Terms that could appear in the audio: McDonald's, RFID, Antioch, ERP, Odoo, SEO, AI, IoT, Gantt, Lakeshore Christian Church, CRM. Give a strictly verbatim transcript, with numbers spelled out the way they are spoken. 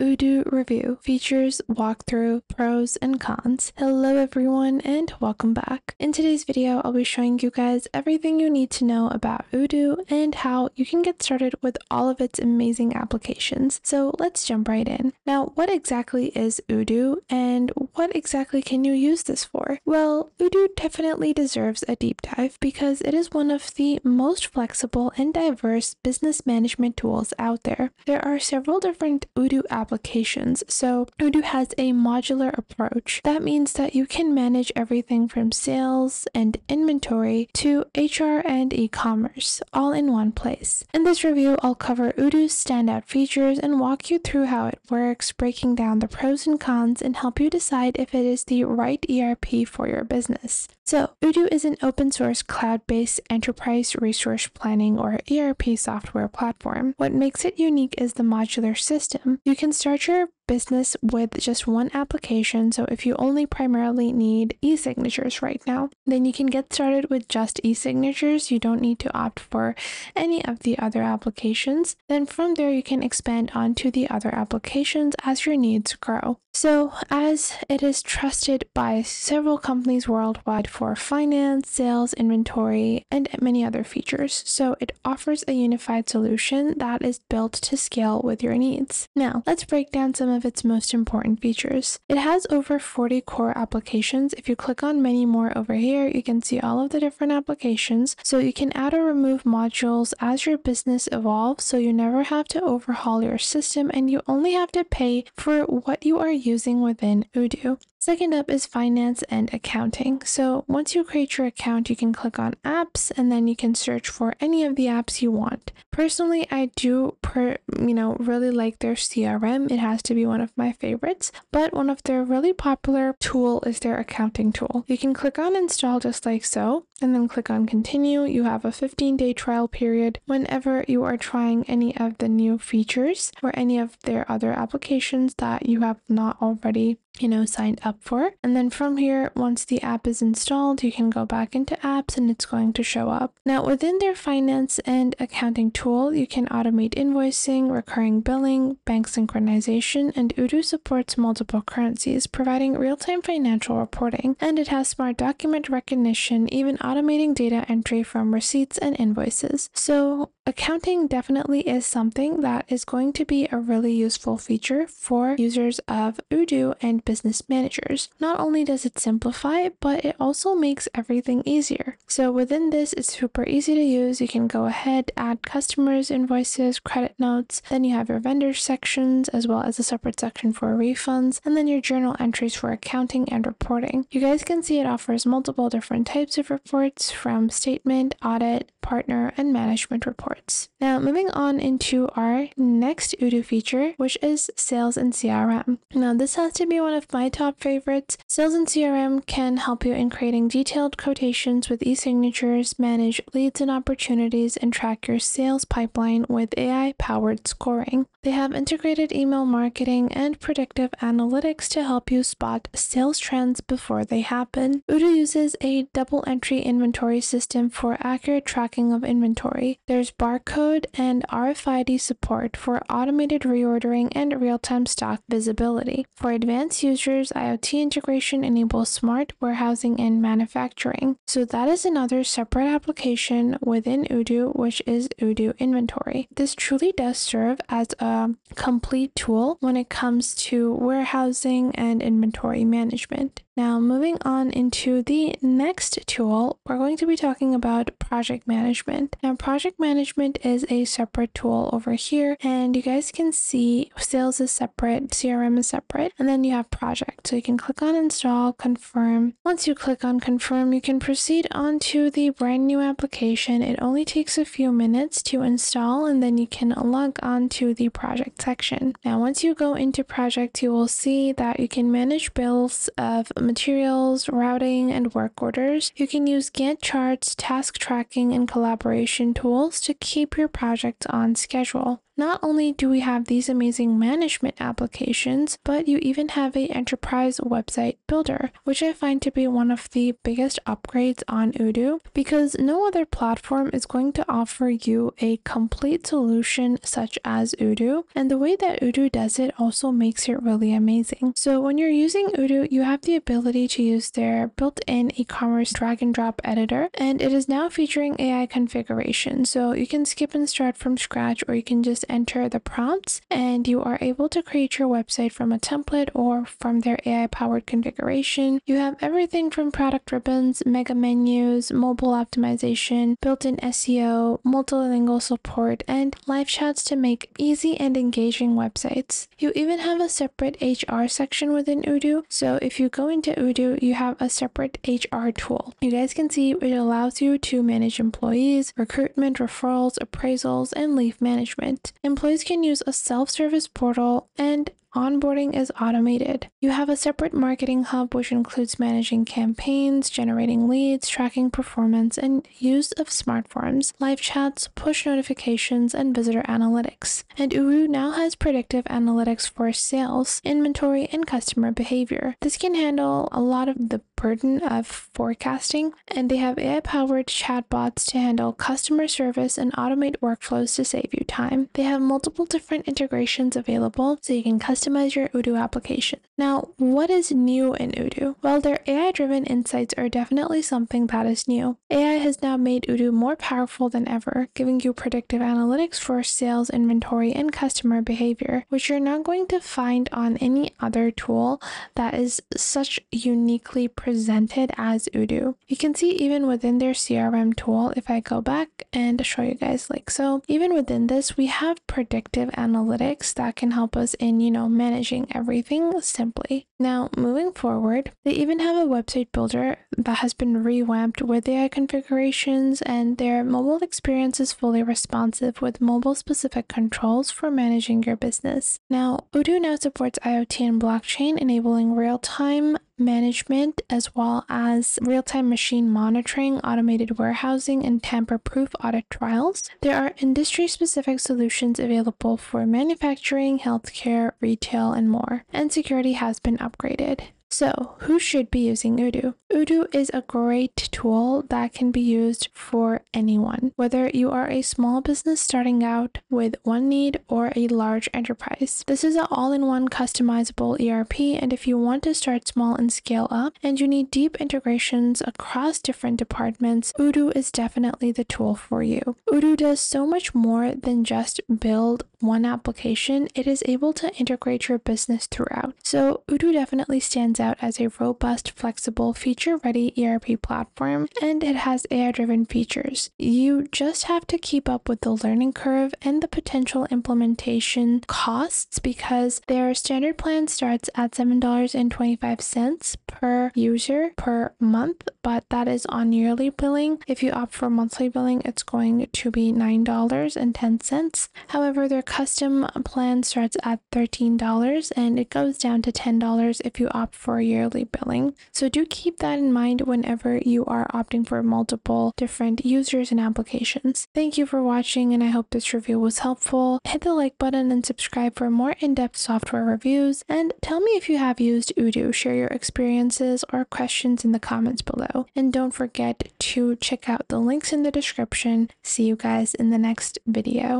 Odoo review, features, walkthrough, pros and cons. Hello everyone and welcome back. In today's video, I'll be showing you guys everything you need to know about Odoo and how you can get started with all of its amazing applications. So let's jump right in. Now, what exactly is Odoo and what exactly can you use this for? Well, Odoo definitely deserves a deep dive because it is one of the most flexible and diverse business management tools out there. There are several different Odoo applications applications. So Odoo has a modular approach. That means that you can manage everything from sales and inventory to H R and e-commerce all in one place. In this review, I'll cover Odoo's standout features and walk you through how it works, breaking down the pros and cons and help you decide if it is the right E R P for your business. So Odoo is an open source cloud-based enterprise resource planning or E R P software platform. What makes it unique is the modular system. You can start your business with just one application. So if you only primarily need e-signatures right now, then you can get started with just e-signatures. You don't need to opt for any of the other applications. Then from there, you can expand onto the other applications as your needs grow. So as it is trusted by several companies worldwide for finance, sales, inventory, and many other features. So it offers a unified solution that is built to scale with your needs. Now, let's break down some of of its most important features. It has over forty core applications. If you click on many more over here, you can see all of the different applications. So you can add or remove modules as your business evolves, so you never have to overhaul your system and you only have to pay for what you are using within Odoo. Second up is finance and accounting. So once you create your account, you can click on apps and then you can search for any of the apps you want. Personally, I do per, you know, really like their C R M. It has to be one of my favorites, but one of their really popular tool is their accounting tool. You can click on install just like so, and then click on continue. You have a fifteen day trial period whenever you are trying any of the new features or any of their other applications that you have not already you know, signed up for. And then from here, once the app is installed, you can go back into apps and it's going to show up. Now, within their finance and accounting tool, you can automate invoicing, recurring billing, bank synchronization, and Odoo supports multiple currencies, providing real-time financial reporting. And it has smart document recognition, even automating data entry from receipts and invoices. So accounting definitely is something that is going to be a really useful feature for users of Odoo and business managers. Not only does it simplify, but it also makes everything easier. So within this, it's super easy to use. You can go ahead, add customers, invoices, credit notes. Then you have your vendor sections as well as a separate section for refunds, and then your journal entries for accounting and reporting. You guys can see it offers multiple different types of reports from statement, audit, partner, and management reports. Now, moving on into our next Odoo feature, which is sales and C R M. Now, this has to be one of my top favorites. Sales and C R M can help you in creating detailed quotations with e-signatures, manage leads and opportunities, and track your sales pipeline with A I-powered scoring. They have integrated email marketing and predictive analytics to help you spot sales trends before they happen. Odoo uses a double-entry inventory system for accurate tracking of inventory. There's barcode and R F I D support for automated reordering and real-time stock visibility. For advanced users, I O T integration enables smart warehousing and manufacturing. So that is another separate application within Odoo, which is Odoo Inventory. This truly does serve as a complete tool when it comes to warehousing and inventory management. Now, moving on into the next tool, we're going to be talking about project management. Now, project management is a separate tool over here, and you guys can see sales is separate, C R M is separate, and then you have project. So you can click on install, confirm. Once you click on confirm, you can proceed on to the brand new application. It only takes a few minutes to install, and then you can log on to the project section. Now, once you go into project, you will see that you can manage bills of materials, routing, and work orders. You can use Gantt charts, task tracking, and collaboration tools to keep your projects on schedule. Not only do we have these amazing management applications, but you even have an enterprise website builder, which I find to be one of the biggest upgrades on Odoo, because no other platform is going to offer you a complete solution such as Odoo, and the way that Odoo does it also makes it really amazing. So when you're using Odoo, you have the ability to use their built-in e-commerce drag and drop editor, and it is now featuring A I configuration, so you can skip and start from scratch, or you can just enter the prompts and you are able to create your website from a template or from their A I powered configuration. You have everything from product ribbons, mega menus, mobile optimization, built-in S E O, multilingual support, and live chats to make easy and engaging websites. You even have a separate H R section within Odoo, so if you go into Odoo, you have a separate H R tool. You guys can see it allows you to manage employees, recruitment, referrals, appraisals, and leave management. Employees can use a self-service portal, and onboarding is automated. You have a separate marketing hub, which includes managing campaigns, generating leads, tracking performance, and use of smart forms, live chats, push notifications, and visitor analytics. And Odoo now has predictive analytics for sales, inventory, and customer behavior. This can handle a lot of the burden of forecasting, and they have A I-powered chatbots to handle customer service and automate workflows to save you time. They have multiple different integrations available, so you can customize your Odoo application. Now, what is new in Odoo? Well, their A I-driven insights are definitely something that is new. A I has now made Odoo more powerful than ever, giving you predictive analytics for sales, inventory, and customer behavior, which you're not going to find on any other tool that is such uniquely predictive presented as Odoo. You can see even within their C R M tool, if I go back and show you guys like so, even within this, we have predictive analytics that can help us in, you know, managing everything simply. Now, moving forward, they even have a website builder that has been revamped with A I configurations, and their mobile experience is fully responsive with mobile-specific controls for managing your business. Now, Odoo now supports I O T and blockchain, enabling real-time management as well as real-time machine monitoring, automated warehousing, and tamper-proof audit trials. There are industry-specific solutions available for manufacturing, healthcare, retail, and more, and security has been upgraded. So, who should be using Odoo? Odoo is a great tool that can be used for anyone, whether you are a small business starting out with one need or a large enterprise. This is an all-in-one customizable E R P, and if you want to start small and scale up, and you need deep integrations across different departments, Odoo is definitely the tool for you. Odoo does so much more than just build one application. It is able to integrate your business throughout. So, Odoo definitely stands out as a robust, flexible, feature-ready E R P platform, and it has A I-driven features. You just have to keep up with the learning curve and the potential implementation costs, because their standard plan starts at seven dollars and twenty-five cents per user per month, but that is on yearly billing. If you opt for monthly billing, it's going to be nine dollars and ten cents. However, their custom plan starts at thirteen dollars and it goes down to ten dollars if you opt for for yearly billing. So do keep that in mind whenever you are opting for multiple different users and applications. Thank you for watching, and I hope this review was helpful. Hit the like button and subscribe for more in-depth software reviews, and tell me if you have used Odoo. Share your experiences or questions in the comments below, and don't forget to check out the links in the description. See you guys in the next video.